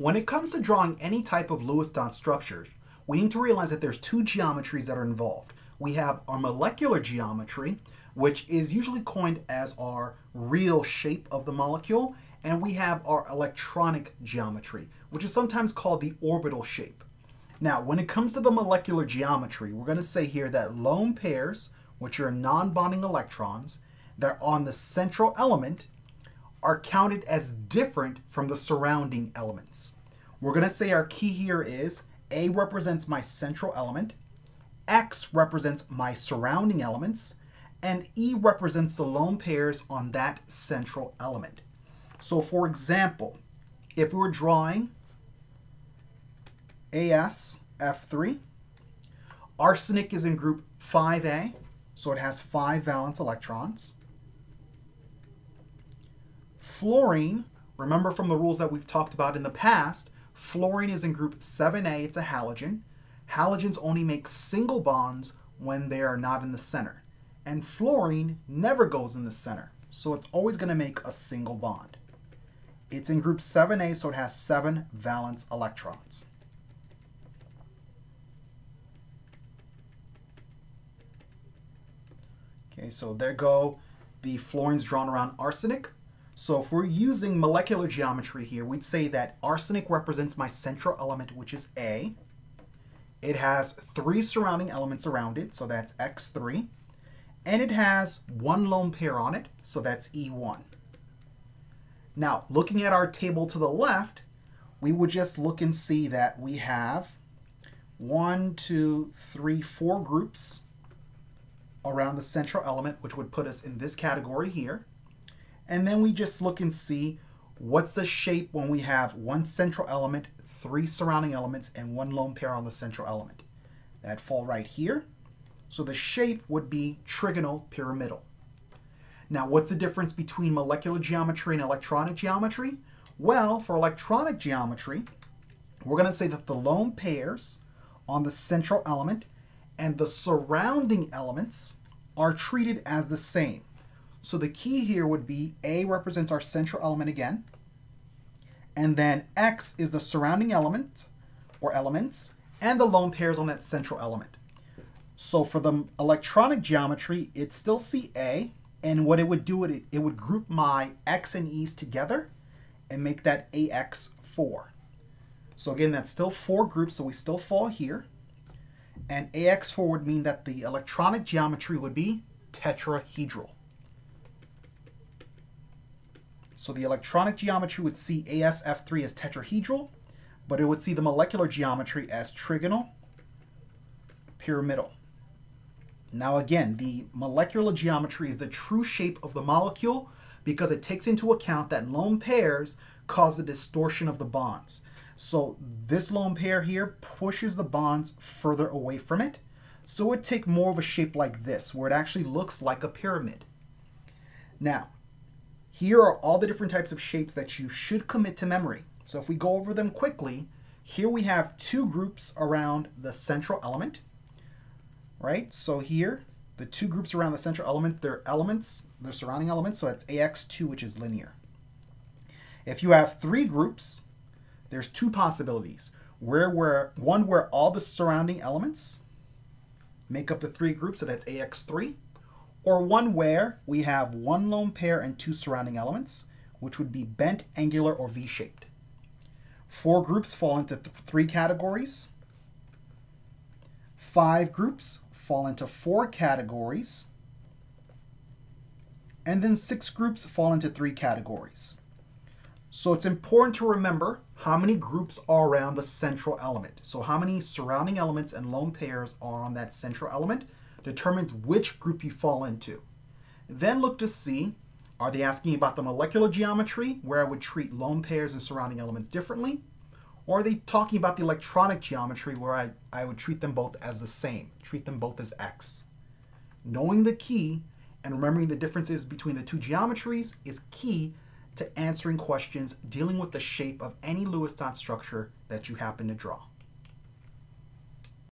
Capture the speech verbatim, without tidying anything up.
When it comes to drawing any type of Lewis dot structures, we need to realize that there's two geometries that are involved. We have our molecular geometry, which is usually coined as our real shape of the molecule, and we have our electronic geometry, which is sometimes called the orbital shape. Now, when it comes to the molecular geometry, we're going to say here that lone pairs, which are non-bonding electrons, that are on the central element, are counted as different from the surrounding elements. We're going to say our key here is A represents my central element, X represents my surrounding elements, and E represents the lone pairs on that central element. So for example, if we were drawing A S F three, arsenic is in group five A, so it has five valence electrons. Fluorine, remember from the rules that we've talked about in the past, fluorine is in group seven A, it's a halogen. Halogens only make single bonds when they are not in the center. And fluorine never goes in the center, so it's always going to make a single bond. It's in group seven A, so it has seven valence electrons. Okay, so there go the fluorines drawn around arsenic. So if we're using molecular geometry here, we'd say that arsenic represents my central element, which is A. It has three surrounding elements around it, so that's X three. And it has one lone pair on it, so that's E one. Now, looking at our table to the left, we would just look and see that we have one, two, three, four groups around the central element, which would put us in this category here. And then we just look and see what's the shape when we have one central element, three surrounding elements, and one lone pair on the central element. That'd fall right here. So the shape would be trigonal pyramidal. Now, what's the difference between molecular geometry and electronic geometry? Well, for electronic geometry, we're going to say that the lone pairs on the central element and the surrounding elements are treated as the same. So the key here would be A represents our central element again, and then X is the surrounding element or elements and the lone pairs on that central element. So for the electronic geometry, it's still C A, and what it would do, it, it would group my X and E's together and make that A X four. So again, that's still four groups, so we still fall here. And A X four would mean that the electronic geometry would be tetrahedral. So the electronic geometry would see A S F three as tetrahedral, but it would see the molecular geometry as trigonal pyramidal. Now again, the molecular geometry is the true shape of the molecule because it takes into account that lone pairs cause the distortion of the bonds. So this lone pair here pushes the bonds further away from it. So it would take more of a shape like this, where it actually looks like a pyramid. Now, here are all the different types of shapes that you should commit to memory. So if we go over them quickly, here we have two groups around the central element. Right, so here, the two groups around the central elements, they're elements, they're surrounding elements, so that's A X two, which is linear. If you have three groups, there's two possibilities. Where, where, one where all the surrounding elements make up the three groups, so that's A X three, or one where we have one lone pair and two surrounding elements, which would be bent, angular, or V-shaped. Four groups fall into th- three categories. Five groups fall into four categories, and then six groups fall into three categories. So it's important to remember how many groups are around the central element. So how many surrounding elements and lone pairs are on that central element determines which group you fall into. Then look to see, are they asking about the molecular geometry, where I would treat lone pairs and surrounding elements differently? Or are they talking about the electronic geometry, where I, I would treat them both as the same, treat them both as X? Knowing the key and remembering the differences between the two geometries is key to answering questions dealing with the shape of any Lewis dot structure that you happen to draw.